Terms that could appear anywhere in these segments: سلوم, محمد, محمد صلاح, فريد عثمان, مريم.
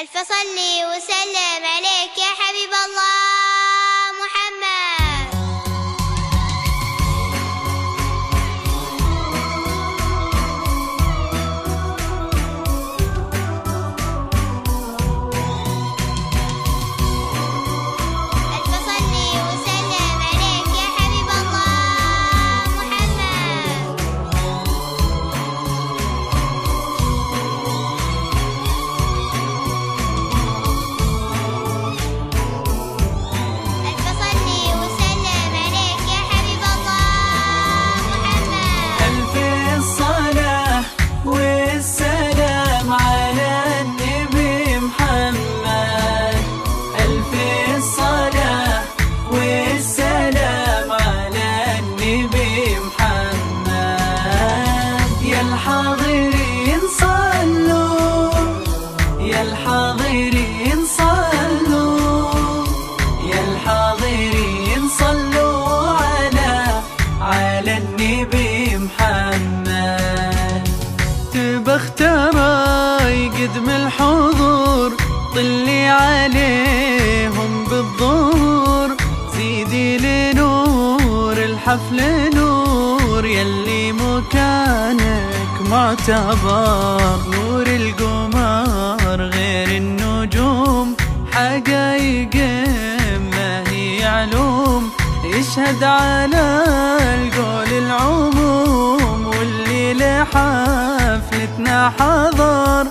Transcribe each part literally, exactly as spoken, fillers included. ألف صلِّ وسلم عليك يا حبيب الله محمد. ألف صلِّ وسلم عليك يا حبيب الله محمد. ألف صلِّ وسلم عليك يا حبيب الله محمد. ألف الصلاة والسلام على النبي محمد. ألف الصلاة والسلام على النبي محمد. يا الحاضرين صلوا، يا الحاضرين صلوا، يا الحاضرين صلوا على على النبي محمد. بختراي قدم الحضور طلي عليهم بالظهور، زيدي لنور الحفل نور يلي مكانك معتبر. نور القمر غير النجوم حقايق ما هي علوم، يشهد على القول العموم. واللي لحفلتنا حضر،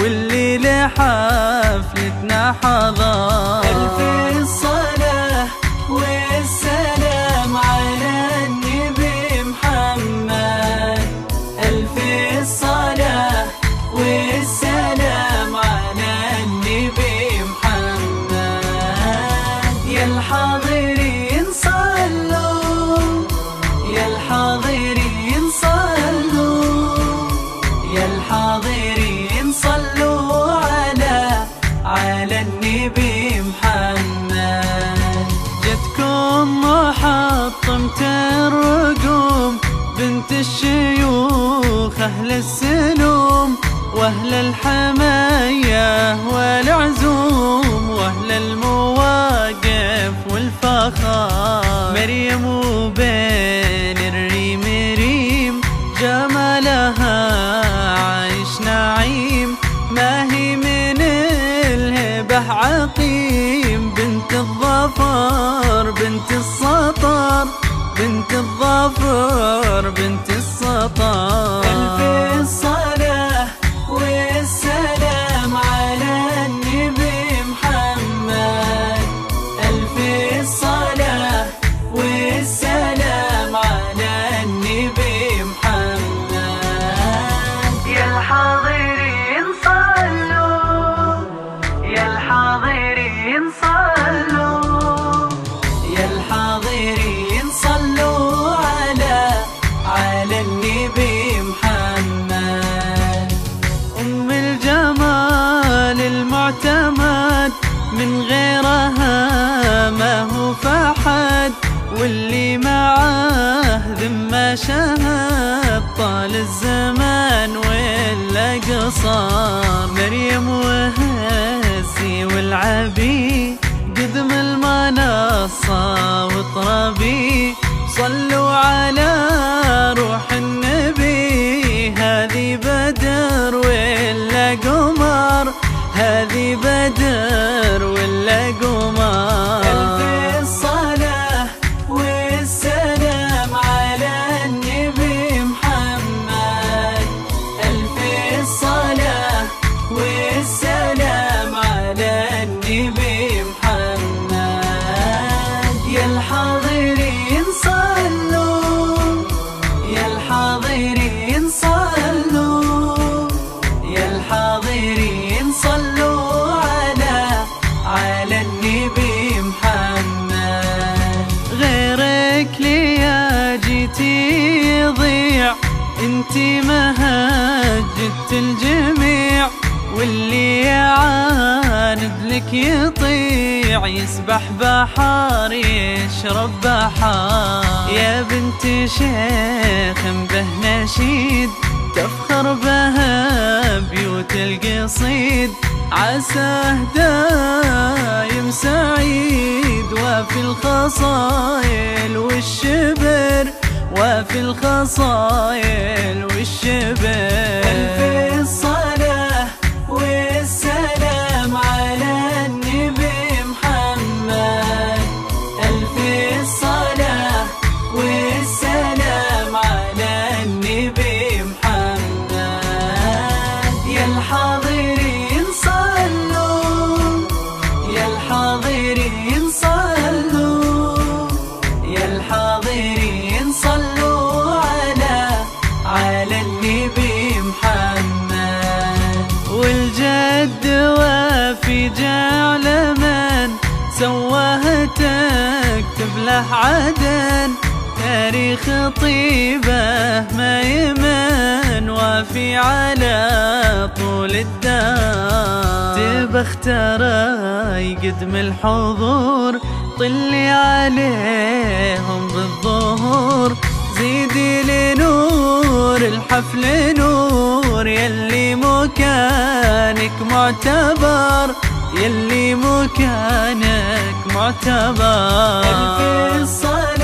واللي لحفلتنا حضر. ألف الصلاة والسلام على النبي محمد. ألف الصلاة والسلام على النبي محمد. يا الحاضرين صلوا، يا الحاضرين صلوا، يا الحاضرين صلوا على على النبي محمد. جتكم وحطمت الرقوم، بنت الشيوخ أهل السلوم وأهل الحماية والعزوم، وأهل المواقف والفخار. مريم وبين الريم ريم جمالها عايش نعيم، ما هي من الهبة عقيم. بنت الظفر بنت السطر، بنت الظفر بنت السطر. ألف الصلاة والسلام على النبي محمد. ألف الصلاة والسلام على النبي محمد. يا الحاضرين صلوا، يا الحاضرين صلوا، يا الحاضرين صلوا على على النبي محمد. أم الجمال المعتمد، من غيرها ما هو فحد. واللي معاه ذمة شهد، طال الزمان ولا قصار. مريم وهزي والعبي قدم المنصة وطربي، صلوا على روح النبي. هذه بدر ولا قمر، هذه بدر ولا قمر. ألف الصلاة والسلام على النبي محمد. ألف الصلاة والسلام على النبي محمد. يا الحاضرين صلوا، يا الحاضرين صلوا، يا الحاضرين صلوا على على النبي محمد. غيرك ليا جيتي يضيع، انتي مهجت الجميع. واللي يعاند لك يطيع، يسبح بحار يشرب بحار. يا بنت شيخ به نشيد، تفخر بها بيوت القصيد. عساه دايم سعيد، وفي الخصايل والشبر، وفي الخصايل والشبر. ألف الصلاة والسلام على النبي محمد، ألف الصلاة والسلام على النبي محمد. يا الحاضرين صلوا، يا الحاضرين صلوا، يا الحاضرين صلوا على على النبي محمد. والجد وفي جعل من سواها تكتب له عدن، تاريخ طيبه ما يمن وفي على طول الدار. تبى اختار يقدم الحضور، طلي عليهم بالظهور، زيدي لنور الحفل نور، يلي مكانك معتبر، يلي مكانك معتبر.